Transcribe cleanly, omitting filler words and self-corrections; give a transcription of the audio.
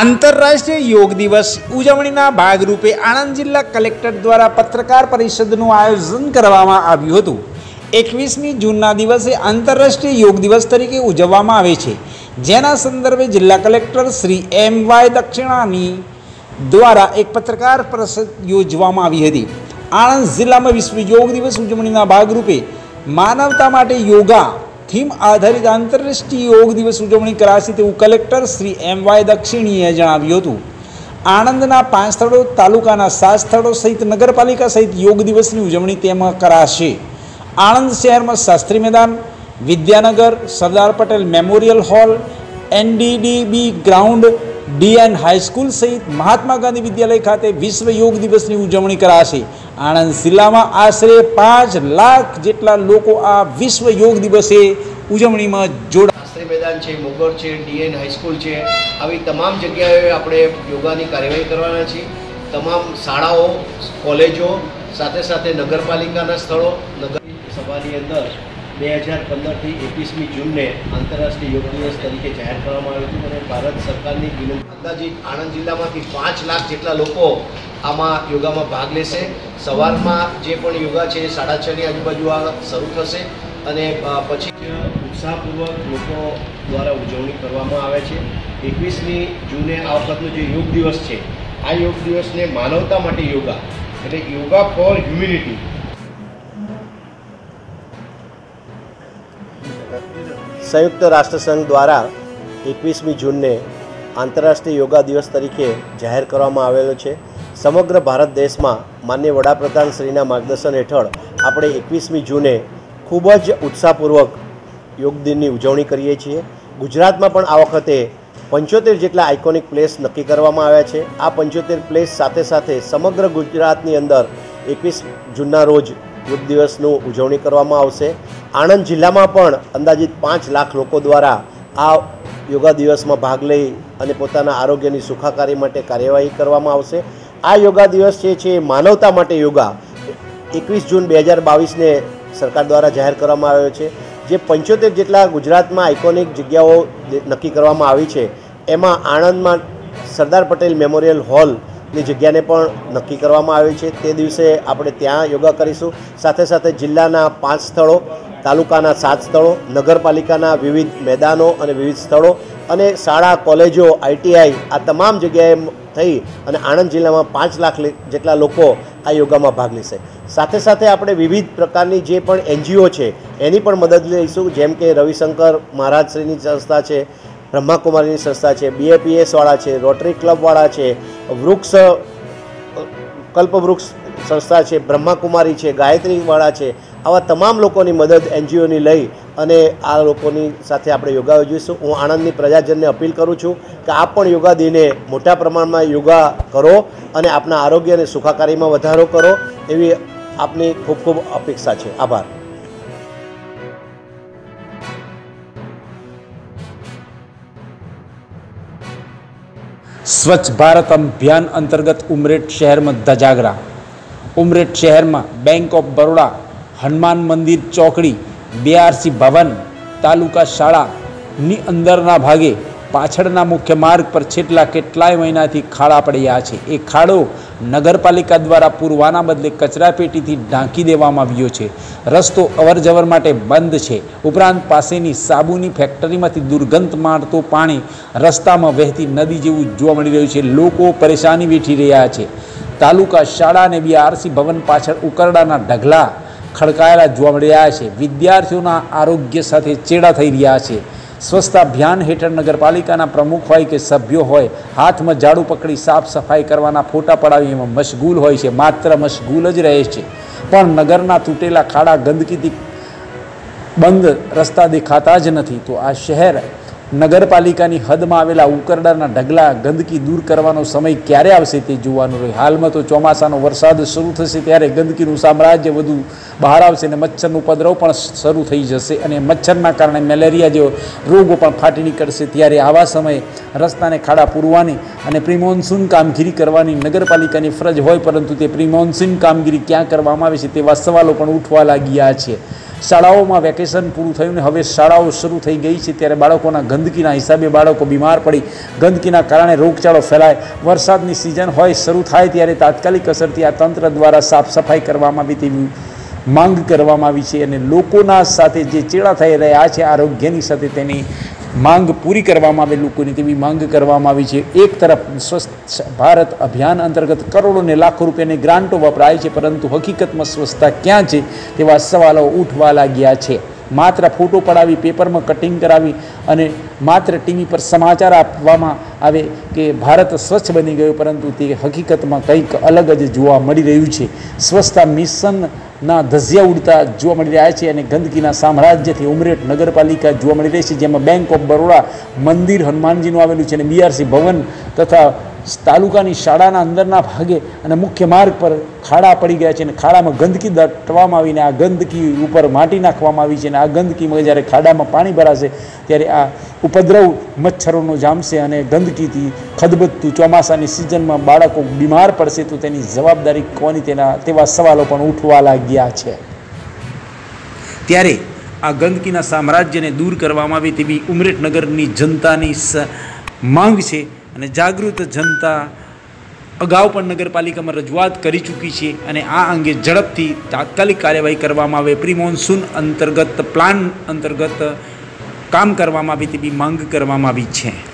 आंतरराष्ट्रीय योग दिवस उजवणीना भागरूपे आणंद जिला कलेक्टर द्वारा पत्रकार परिषदनुं आयोजन करवामां आव्युं हतुं। 21मी जूनना दिवसे आंतरराष्ट्रीय योग दिवस तरीके उजववामां आवे छे, जेना संदर्भे जिला कलेक्टर श्री M.Y. दक्षिणानी द्वारा एक पत्रकार परिषद योजवामां आवी हती। आणंद जिला में विश्व योग दिवस उजवणीना भागरूपे मानवता माटे योगा थीम आधारित आंतरराष्ट्रीय योग दिवस उजवणी कराशे तेवुं कलेक्टर श्री M.Y. दक्षिणीए जणाव्युं हतुं। आणंदना 5 स्थळो, तालुकाना 7 स्थळो सहित नगरपालिका सहित योग दिवसनी उजवणी तेमां कराशे। आणंद शहरमां Shastri Maidan, Vidyanagar, Sardar Patel memorial hall, NDDB ground, DN high school सहित महात्मा गांधी विद्यालय खाते विश्व योग दिवसनी उजवणी कराशे। आणंद जिल्लामां आशरे 5 लाख जेटला लोको आ विश्व योग दिवसे उजवणीमां जोडाशे। शास्त्री मैदान छे, मोगर छे, DN हाईस्कूल छे, आवी तमाम जग्याए आपणे योगानी कार्यवाही करवाना छे। तमाम शाळाओ, कॉलेजो साथे साथे नगरपालिकाना स्थळो नगर सभानी अंदर 2015 થી 21મી જૂનને આંતરરાષ્ટ્રીય યોગ દિવસ તરીકે જાહેર કરવામાં આવ્યું હતું અને ભારત સરકારની વિનંતી આણંદ જિલ્લામાંથી 5 લાખ જેટલા લોકો આમાં યોગામાં ભાગ લેશે। સવારમાં જે પણ યોગા છે 6:30 ની આજુબાજુ આ શરૂ થશે અને પછી ઉત્સાહપૂર્વક લોકો દ્વારા ઉજવણી કરવામાં આવે છે। 21મી જૂને આ વખતનો જે યોગ દિવસ છે આ યોગ દિવસને માનવતા માટે યોગા એટલે યોગા ફોર હ્યુમેનિટી संयुक्त राष्ट्र संघ द्वारा 21मी जून ने आंतरराष्ट्रीय योगा दिवस तरीके जाहिर करवामां आवेलो छे। समग्र भारत देश में माननीय वडाप्रधान श्रीना मार्गदर्शन हेठळ आपणे 21मी जूने खूबज उत्साहपूर्वक योग दिननी उजवणी करीए छीए। गुजरात में पण आ वखते 75 जेटला आइकोनिक प्लेस नक्की करवामां आव्या छे। आ 75 प्लेस साथे साथे समग्र गुजरातनी अंदर 21 जूनना रोज योग दिवसनी उजवणी करवामां आवशे। आणंद जिल्लामां पण अंदाजित 5 लाख लोको द्वारा आ योगा दिवस में भाग लई अने पोताना आरोग्यनी सुखाकारी माटे कार्यवाही करवामां आवशे। आ योगा दिवस जे छे मानवता माटे योगा 21 जून 2022 ने सरकार द्वारा जाहिर करवामां आव्यो छे। जे 75 जेटला गुजरात में आइकोनिक जग्याओ नक्की करवामां आवी छे एमां आणंद में सरदार पटेल मेमोरियल हॉल ની જગ્યાને પણ નક્કી કરવામાં આવી છે। તે દિવસે આપણે ત્યાં યોગા કરીશું। સાથે સાથે જિલ્લાના 5 સ્થળો, તાલુકાના 7 સ્થળો, નગરપાલિકાના વિવિધ મેદાનો અને વિવિધ સ્થળો અને શાળા, કોલેજો, ITI આ તમામ જગ્યાએ થઈ અને આણંદ જિલ્લામાં 5 લાખ જેટલા લોકો આ યોગામાં ભાગ લેશે। સાથે સાથે આપણે વિવિધ પ્રકારની જે પણ NGO છે એની પણ મદદ લઈશું, જેમ કે રવિશંકર મહારાજશ્રીની સંસ્થા છે, ब्रह्माकुमारी संस्था है, BAPS वाला है, रोटरी क्लब वाला है, वृक्ष कल्पवृक्ष संस्था है, ब्रह्माकुमारी है, गायत्री वाला है, आवा तमाम लोगों की मदद NGO ने लई अने आ लोकोनी साथे आपणे योगा योजीशुं। हूँ आणंदनी प्रजाजनने अपील करूँ छूँ कि आप पण योगा दिने मोटा प्रमाण में योगा करो अने आपना आरोग्य अने सुखाकारी में वधारो करो एवी आपनी खूब खूब अपेक्षा है। आभार। स्वच्छ भारत अभियान अंतर्गत उमरेठ शहर में ध्वजाग्रा। उमरेठ शहर में बैंक ऑफ बड़ौदा, हनुमान मंदिर चौकड़ी, BRC भवन, तालुका शाला नी अंदरना भागे पाछड़ना मुख्य मार्ग पर छेटला केटलाय महीनाथी खाड़ा पड्या छे। ए खाड़ो नगरपालिका द्वारा पूरवाना बदले कचरापेटीथी ढांकी देवामां आव्यो छे। रस्तो अवरजवर माटे बंद छे। उपरांत पासेनी साबुनी फेक्टरीमांथी दुर्गंध मारतो पाणी रस्तामां वहेती नदी जेवुं जोवा मळी रह्युं छे। लोको परेशानी वेठी रह्या छे। तालुका शाला अने BRC भवन पाछळ उकरडाना ढगला खड़कायेला जोवा मळी रह्या छे। विद्यार्थीओना आरोग्य साथे चेड़ा थई रह्या छे। स्वच्छता अभियान हेठळ नगरपालिकाना प्रमुख होय के सभ्यो होय हाथमां झाड़ू पकड़ी साफ सफाई करवाना फोटा पड़ावीमां मशगूल होय छे। मात्र मशगूल ज रहे छे, पण नगरना तूटेला खाड़ा गंदकीथी बंद रस्ता देखाता ज नथी। तो आ शहर नगरपालिकानी हदमां आवेला उकरडाना ढगला गंदकी दूर करवानो समय क्यारे आवशे ते जोवानुं रह्युं। हालमां तो चोमासानो वरसाद शरू थशे त्यारे गंदकीनुं साम्राज्य वधु बहार आवशे अने मच्छरनो उपद्रव पण शरू थई जशे अने मच्छरना कारणे मेलेरिया जेवो रोगो पण फाटी निकळशे। त्यारे आवा समये रस्ताने खाड़ा पूरवानी अने प्रीमोन्सून कामगीरी करवानी नगरपालिकानी फरज होय, परंतु ते प्रीमोन्सून कामगीरी क्यां करवामां आवे छे तेवा सवालो पण उठवा लाग्या छे। शालाओं में वेकेशन पूरु थयुं, हवे शालाओं शुरू थई गई छे त्यारे बाळकोना गंदकीना हिसाबे बाळको बीमार पड़ी, गंदकीना कारणे रोगचाळो फैलाय। वरसादनी सीजन होय शुरू थाय त्यारे तात्कालिक असरथी आ तंत्र द्वारा साफ सफाई करवामां आवी तेवी मांग करवामां आवी छे अने लोकोना साथे जे चेड़ा थई रह्या छे आरोग्यनी साथे तेनी मांग पूरी करवामां आवे, लोकोनी तेवी मांग करवामां आवी छे। एक तरफ स्वस्थ भारत अभियान अंतर्गत करोड़ों ने लाखों रुपयानी ग्रांटो वपराय छे, परंतु हकीकत में स्वच्छता क्या छे तेवा सवालों उठवा लाग्या छे। मात्र फोटो पड़ावी, पेपर में कटिंग करावी अने मात्र टीवी पर समाचार आपवामां आवे के भारत स्वच्छ बनी गयो, परंतु ते हकीकत में कंईक अलग ज जोवा मळी रह्युं छे। स्वच्छता मिशन ना धजिया उड़ता जोवा मळी रह्या छे अने गंदकीना साम्राज्यथी उमरेठ नगरपालिका जोवा मळी रही छे, जेमां बैंक ऑफ बड़ोड़ा, मंदिर हनुमानजीनुं आवेलुं छे अने बीआरसी भवन तथा तालुकानी शाळाना अंदरना भागे अने मुख्य मार्ग पर खाड़ा पड़ी गया है। खाड़ा में गंदगी दटवामां आवीने आ गंदगी उपर माटी नाखवामां आवी छे अने आ गंदगी में ज्यारे खाड़ा में पाणी भराशे त्यारे आ उपद्रव मच्छरोनो जामशे अने गंदकीथी खदबदतुं ચોમાસાની सीजनमां बाळको बीमार पड़शे तो तेनी जवाबदारी कोनी तेवा सवालो पण उठवा लाग्या छे। त्यारे आ गंदगीना साम्राज्यने दूर करवामां आवे तेवी उमरेठ नगरनी जनतानी मांग छे अने जागृत जनता अगाऊ पण नगरपालिका में रजूआत करी चूकी छे अने आ अंगे झड़पथी तात्कालिक कार्यवाही करवामां आवे। प्री मॉन्सून अंतर्गत प्लान अंतर्गत काम करवामां आवे तेवी मांग करवामां आवी छे।